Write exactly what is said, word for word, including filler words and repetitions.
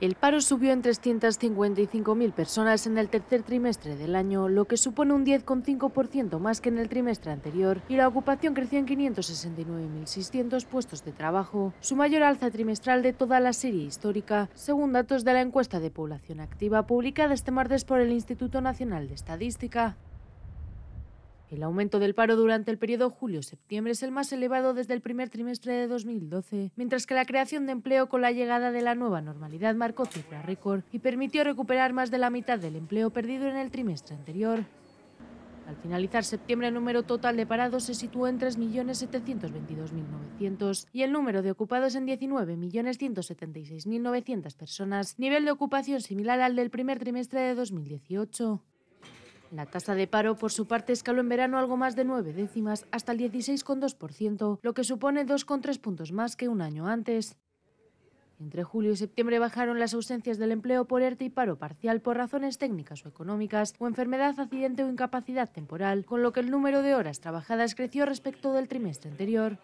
El paro subió en trescientas cincuenta y cinco mil personas en el tercer trimestre del año, lo que supone un diez coma cinco por ciento más que en el trimestre anterior, y la ocupación creció en quinientos sesenta y nueve mil seiscientos puestos de trabajo, su mayor alza trimestral de toda la serie histórica, según datos de la Encuesta de Población Activa publicada este martes por el Instituto Nacional de Estadística. El aumento del paro durante el periodo julio-septiembre es el más elevado desde el primer trimestre de dos mil doce, mientras que la creación de empleo con la llegada de la nueva normalidad marcó cifra récord y permitió recuperar más de la mitad del empleo perdido en el trimestre anterior. Al finalizar septiembre, el número total de parados se situó en tres millones setecientos veintidós mil novecientos y el número de ocupados en diecinueve millones ciento setenta y seis mil novecientas personas, nivel de ocupación similar al del primer trimestre de dos mil dieciocho. La tasa de paro, por su parte, escaló en verano algo más de nueve décimas hasta el dieciséis coma dos por ciento, lo que supone dos coma tres puntos más que un año antes. Entre julio y septiembre bajaron las ausencias del empleo por ERTE y paro parcial por razones técnicas o económicas o enfermedad, accidente o incapacidad temporal, con lo que el número de horas trabajadas creció respecto del trimestre anterior.